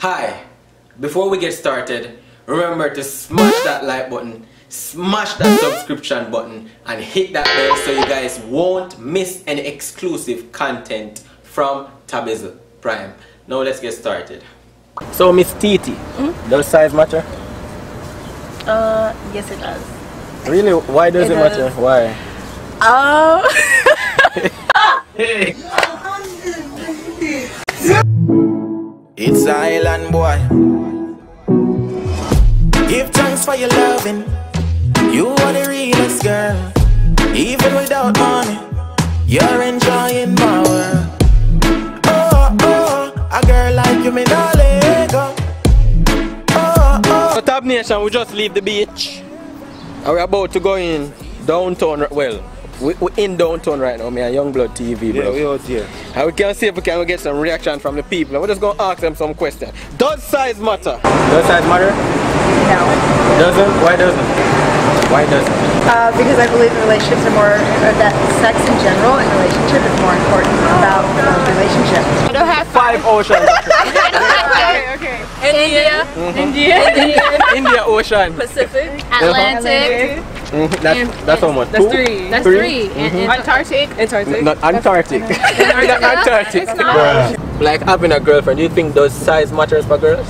Hi, before we get started, remember to smash that like button, smash that subscription button, and hit that bell so you guys won't miss any exclusive content from Tabizzle Prime. Now let's get started. So Miss Titi, does size matter? Yes it does. Really? Why does it matter? Why? It's Island Boy. Give thanks for your loving. You are the realest girl. Even without money, you're enjoying my world. Oh, oh, a girl like you may not let go. Oh, oh. So Tab Nation, we just leave the beach and we're about to go in downtown. Well, we're in downtown right now, man. Youngblood TV, bro. Yeah, we out here. And we can see if we can get some reaction from the people. And we're just gonna ask them some questions. Does size matter? Does size matter? No. Doesn't? Why doesn't? Why doesn't? Because I believe relationships are more, or that sex in general and relationship is more important about relationships. I don't have five oceans. Okay. India. India Ocean. Pacific. Atlantic. That's how much? That's three. That's three. Antarctic. Not Antarctic. Antarctic. Like having a girlfriend, do you think does size matters for girls?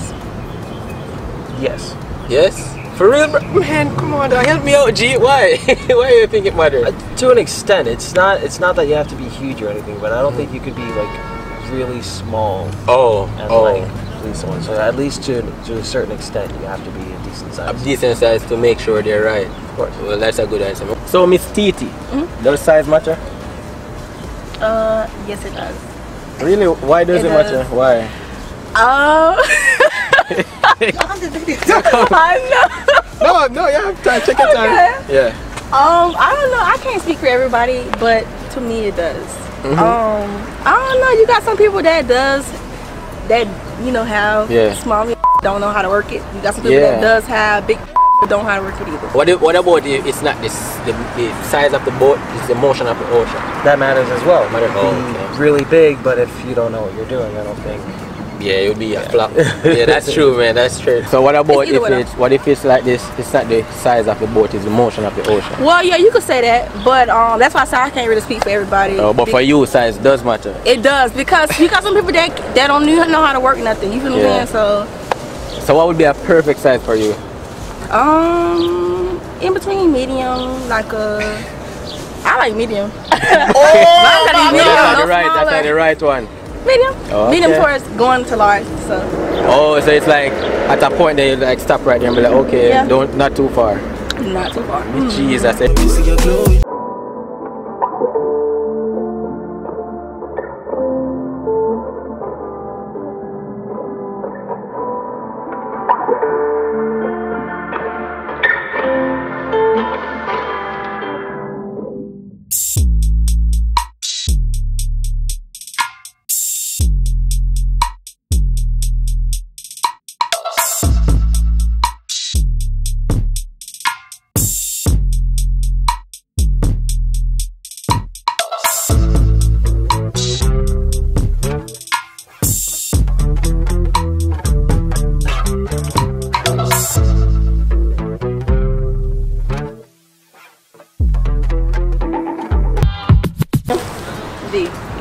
Yes. Yes? For real, bro? Man, come on, dog. Help me out, G. Why? Why do you think it matters? To an extent, it's not that you have to be huge or anything, but I don't think you could be like really small. Oh. And, like, someone. So at least to a certain extent you have to be a decent size. A decent size to make sure they're right. Of course. Well, that's a good answer. So Miss Titi, does size matter? Yes it does. Really? Why does it matter? Why? No, you have time. Check your time. Yeah. I don't know. I can't speak for everybody, but to me it does. I don't know. You got some people that does. That, you know, have small don't know how to work it. You got some people that does have big but don't know how to work it either. What about the, it's not this, the size of the boat, it's the motion of the ocean? That matters as well. It might be really big, but if you don't know what you're doing, I don't think. Yeah, you'll be a flop. Yeah, that's true, man, that's true. So what about if it's, what if it's like this, it's not the size of the boat, it's the motion of the ocean? Well, yeah, you could say that, but that's why I say I can't really speak for everybody. But for you, size does matter. It does, because you got some people that don't know how to work nothing, you feel what I'm saying, so. So what would be a perfect size for you? In between medium, like a, I like medium. Oh, that's not the right one. Medium. Okay. Medium towards going to large. So. Oh, so it's like at a point that you like stop right there and be like, okay, don't, not too far. Not too far. Jeez, that's it.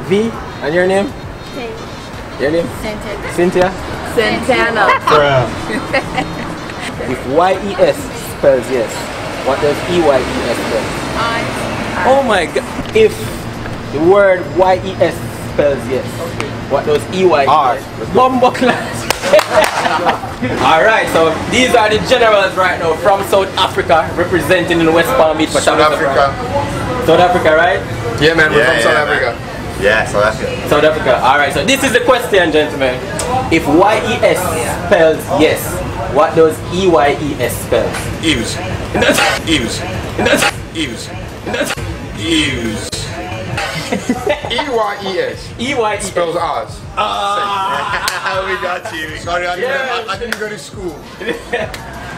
V, and your name? Cynthia. Your name? Cynthia. Cynthia? Santana. If Y-E-S spells yes, what does E-Y-E-S spell? Oh my god. If the word Y-E-S spells yes, what does E-Y-E-S? Bumbo class. Alright, so these are the generals right now from South Africa, representing in West Palm Beach. South Africa. South Africa, right? Yeah, man, we're from South Africa. Man. Yeah, South Africa. South Africa. Alright, so this is the question, gentlemen. If Y-E-S spells yes, what does E-Y-E-S spell? Eves. Eves. Eves. Eves. E-Y-E-S. E-Y-E-S. Spells ours. Ah, we got you. Sorry, I didn't go to school.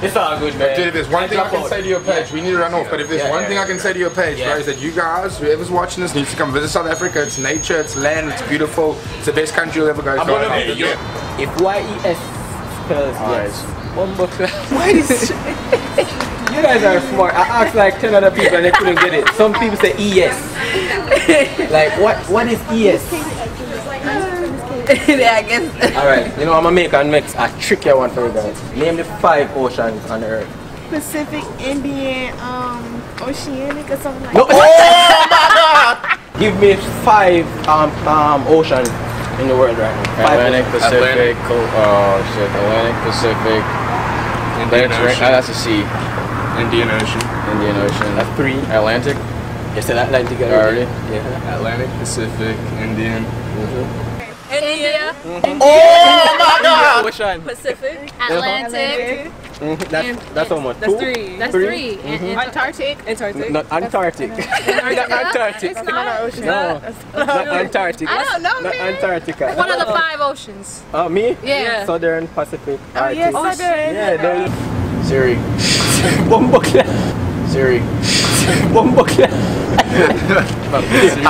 It's all good, man. Dude, if there's one thing I can say to your page, we need to run off, but if there's one thing I can say to your page, bro, is that you guys, whoever's watching this, needs to come visit South Africa. It's nature, it's land, it's beautiful. It's the best country you'll ever go to. If Y-E-S pills, yes. Right. One buckler. Why is you guys are smart. I asked like 10 other people and they couldn't get it. Some people say ES. Like what is ES? Yeah, I guess. Alright, you know I'm gonna make and mix a trickier one for you guys. Name the 5 oceans on Earth. Pacific, Indian, Oceanic or something like that. No. Oh my God! Give me 5 oceans in the world right now. Atlantic, Pacific, Atlantic, Pacific, Indian Ocean. That's a sea. Indian Ocean. Indian Ocean. That's 3. Atlantic. Yes, Atlantic already. Yeah. Atlantic, Pacific, Indian. India. Oh my God! Ocean. Pacific, Atlantic. Mm-hmm. That's almost that's 2. That's 3. Mm-hmm. Antarctic. Not Antarctic. Not Antarctic. It's not ocean. No, not Antarctic. I don't know. Not Antarctica. One of the 5 oceans. Oh, me? Yeah. Southern, Pacific, Arctic. Oh, yes, Southern. Yeah. Siri. Bombocla. Siri. Bombocla.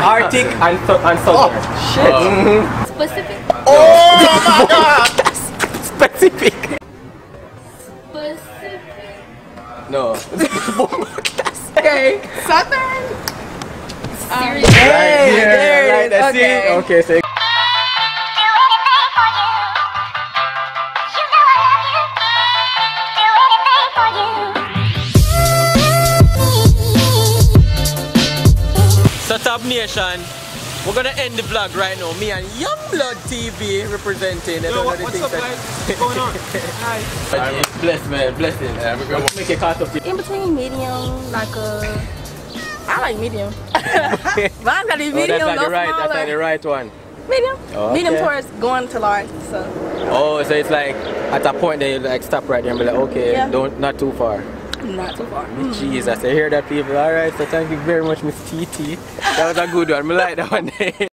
Arctic and Southern. Oh, shit. Mm-hmm. Pacific. Oh my God. Specific. No. Okay. Southern. Serious. Yeah, right, that's okay. It. Okay, say. So Tab Nation, we're gonna end the vlog right now. Me and Youngblood TV representing. Yo, what's up, guys? What's going on? Hi. Right. Bless, man. Blessing. Yeah, we're gonna make a cut of it. In between medium, like a. I like medium. But I got a medium. That's not the right. Smaller. That's not the right one. Medium. Oh, medium okay. Towards going to large. So. Oh, so it's like at that point that you like stop right there and be like, okay, yeah. Don't not too far. Not too far. Jesus, I hear that people. Alright, so thank you very much, Miss TT. That was a good one. I like that one.